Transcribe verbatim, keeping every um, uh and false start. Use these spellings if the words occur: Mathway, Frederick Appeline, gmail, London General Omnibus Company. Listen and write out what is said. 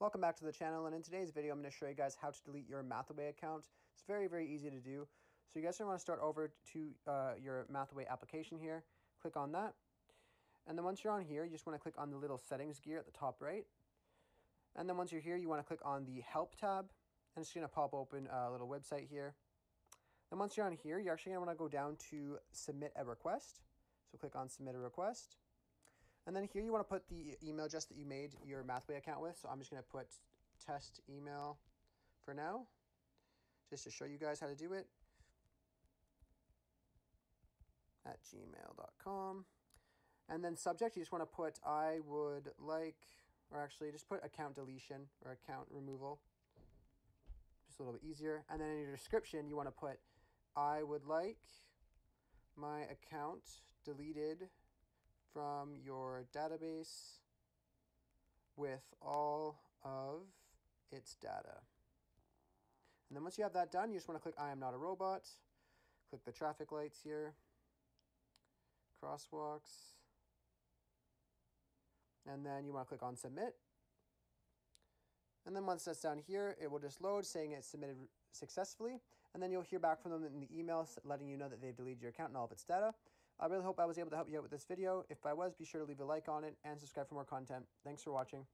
Welcome back to the channel, and in today's video I'm going to show you guys how to delete your Mathway account. It's very very easy to do. So you guys are going to want to start over to uh, your Mathway application here, click on that, and then once you're on here you just want to click on the little settings gear at the top right, and then once you're here you want to click on the help tab, and it's going to pop open a little website here. Then once you're on here you're actually going to want to go down to submit a request, so click on submit a request. And then here you want to put the email address that you made your Mathway account with. So I'm just going to put test email for now, just to show you guys how to do it, at gmail dot com. And then subject, you just want to put I would like, or actually just put account deletion or account removal. Just a little bit easier. And then in your description, you want to put I would like my account deleted from your database with all of its data. And then once you have that done, you just want to click I am not a robot, click the traffic lights here, crosswalks, and then you want to click on submit. And then once that's down here, it will just load saying it's submitted successfully, and then you'll hear back from them in the email letting you know that they've deleted your account and all of its data. I really hope I was able to help you out with this video. If I was, be sure to leave a like on it and subscribe for more content. Thanks for watching.